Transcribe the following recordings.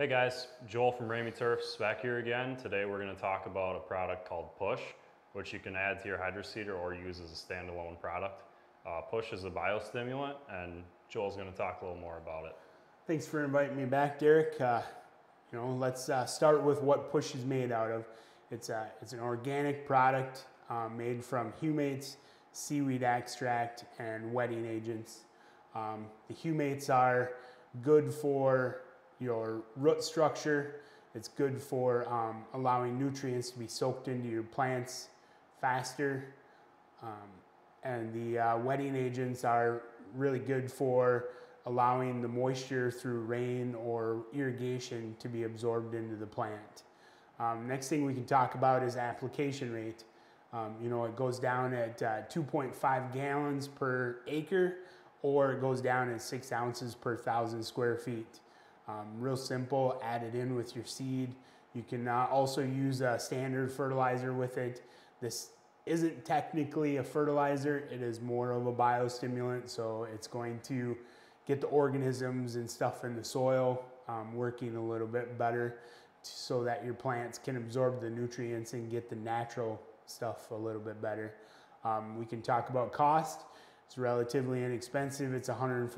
Hey guys, Joel from Ramy Turfs back here again. Today we're going to talk about a product called Push, which you can add to your hydroseeder or use as a standalone product. Push is a biostimulant, and Joel's going to talk a little more about it. Thanks for inviting me back, Derek. Let's start with what Push is made out of. It's an organic product made from humates, seaweed extract, and wetting agents. The humates are good for your root structure. It's good for allowing nutrients to be soaked into your plants faster. And the wetting agents are really good for allowing the moisture through rain or irrigation to be absorbed into the plant. Next thing we can talk about is application rate. It goes down at 2.5 gallons per acre, or it goes down at 6 ounces per 1,000 square feet. Real simple, add it in with your seed. You can also use a standard fertilizer with it. This isn't technically a fertilizer, it is more of a biostimulant, so it's going to get the organisms and stuff in the soil working a little bit better so that your plants can absorb the nutrients and get the natural stuff a little bit better. We can talk about cost. It's relatively inexpensive. It's $115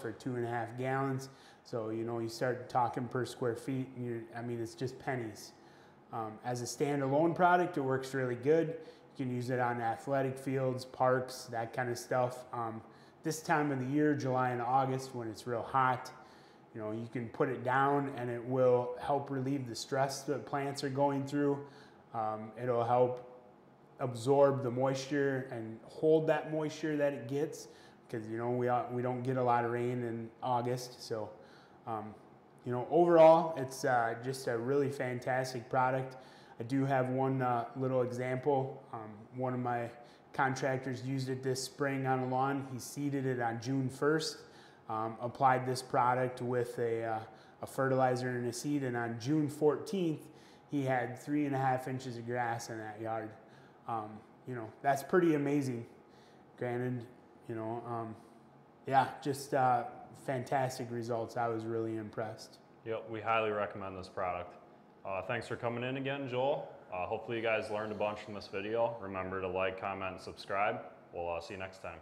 for 2.5 gallons. So, you start talking per square feet and it's just pennies. As a standalone product, it works really good. You can use it on athletic fields, parks, that kind of stuff. This time of the year, July and August, when it's real hot, you can put it down and it will help relieve the stress that plants are going through. It'll help absorb the moisture and hold that moisture that it gets, because we don't get a lot of rain in August. So overall, it's just a really fantastic product. I do have one little example. One of my contractors used it this spring on a lawn. He seeded it on June 1st, applied this product with a fertilizer and a seed, and on June 14th he had 3.5 inches of grass in that yard. That's pretty amazing. Granted, just fantastic results. I was really impressed. Yep, we highly recommend this product. Thanks for coming in again, Joel. Hopefully you guys learned a bunch from this video. Remember to like, comment, and subscribe. We'll see you next time.